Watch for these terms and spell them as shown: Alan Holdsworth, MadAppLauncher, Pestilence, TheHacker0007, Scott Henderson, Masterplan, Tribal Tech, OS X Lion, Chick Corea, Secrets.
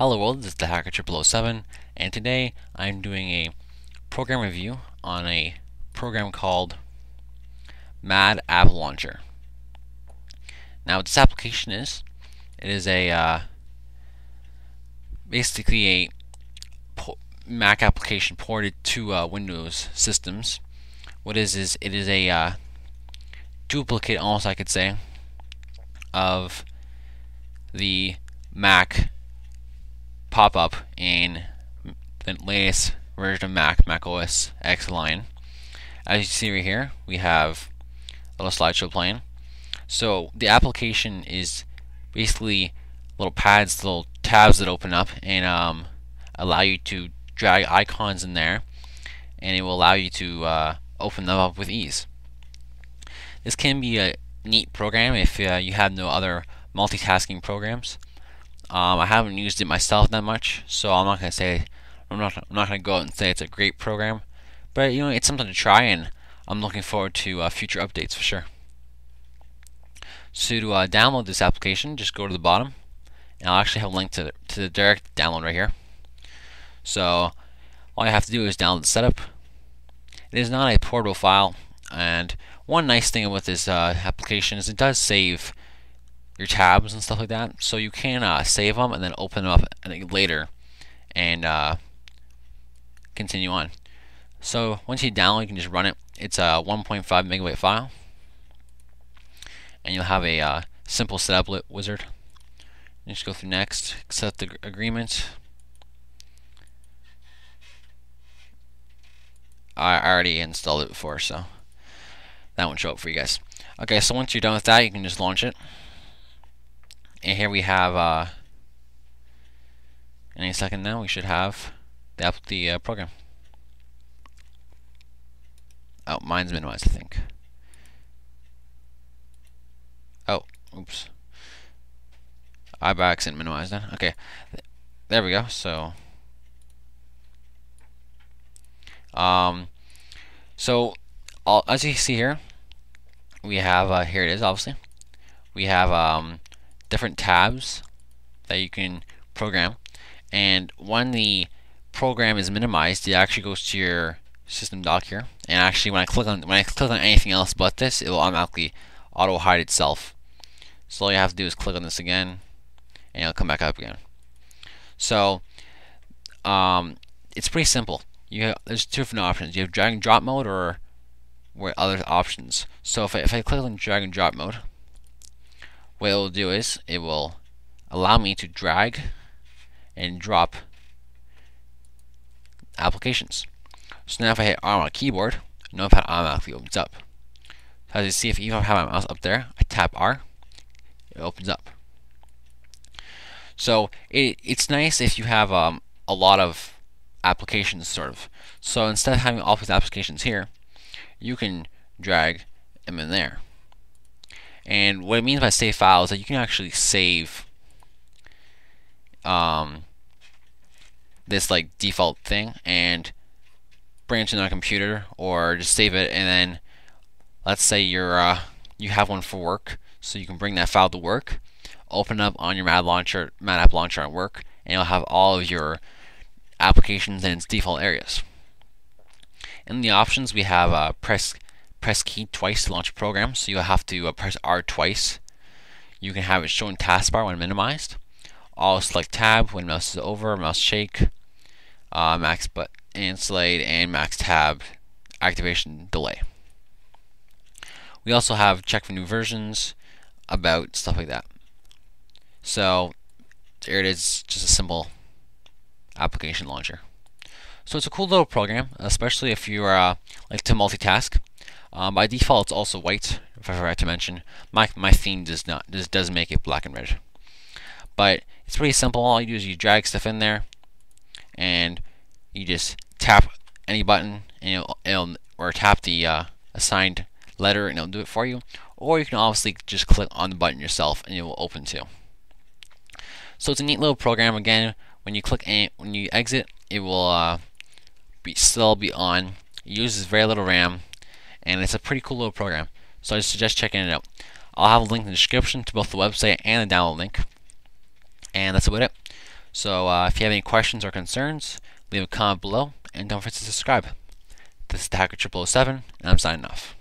Hello world, this is TheHacker0007, and today I'm doing a program review on a program called MadAppLauncher. Now what this application is, it is a basically a Mac application ported to Windows systems. What it is it is a duplicate, almost I could say, of the Mac pop-up in the latest version of Mac OS X Lion. As you see right here, we have a little slideshow playing. So the application is basically little pads, little tabs that open up and allow you to drag icons in there, and it will allow you to open them up with ease. This can be a neat program if you have no other multitasking programs. I haven't used it myself that much, so I'm not gonna go out and say it's a great program, but you know, it's something to try, and I'm looking forward to future updates for sure. So to download this application, just go to the bottom, and I'll actually have a link to the direct download right here. So all you have to do is download the setup. It is not a portable file, and one nice thing about this application is it does save your tabs and stuff like that, so you can save them and then open them up later and continue on. So once you download, you can just run it. It's a 1.5 megabyte file, and you'll have a simple setup wizard. You just go through next, accept the agreement. I already installed it before, so that won't show up for you guys. Okay, so once you're done with that, you can just launch it. And here we have, any second now, we should have the program. Oh, mine's minimized, I think. Oh, oops. I by accident minimized then. Okay, there we go. So, as you see here, we have, here it is, obviously. We have, different tabs that you can program, and when the program is minimized, it actually goes to your system dock here, and actually when I click on anything else but this, it will automatically auto hide itself. So all you have to do is click on this again, and it'll come back up again. So it's pretty simple. There's two different options. You have drag and drop mode or other options. So if I click on drag and drop mode, what it will do is it will allow me to drag and drop applications. So now if I hit R on my keyboard, Notepad automatically opens up. As you see, if even I have my mouse up there, I tap R, it opens up. So it's nice if you have a lot of applications, sort of. So instead of having all these applications here, you can drag them in there. And what it means by save file is that you can actually save this like default thing and bring it to another computer, or just save it, and then let's say you have one for work, so you can bring that file to work, open up on your Mad App Launcher at work, and you'll have all of your applications in its default areas. In the options, we have press key twice to launch a program, so you'll have to press R twice. You can have it shown taskbar when minimized. All select tab when mouse is over, mouse shake, max button and slide, and max tab activation delay. We also have check for new versions, about, stuff like that. So here it is, just a simple application launcher. So it's a cool little program, especially if you like to multitask. By default, it's also white. If I forgot to mention, my theme does make it black and red. But it's pretty simple. All you do is you drag stuff in there, and you just tap any button, and or tap the assigned letter, and it'll do it for you. Or you can obviously just click on the button yourself, and it will open too. So it's a neat little program. Again, when you exit, it will still be on. It uses very little RAM. And it's a pretty cool little program, so I suggest checking it out. I'll have a link in the description to both the website and the download link. And that's about it. So if you have any questions or concerns, leave a comment below, and don't forget to subscribe. This is TheHacker0007, and I'm signing off.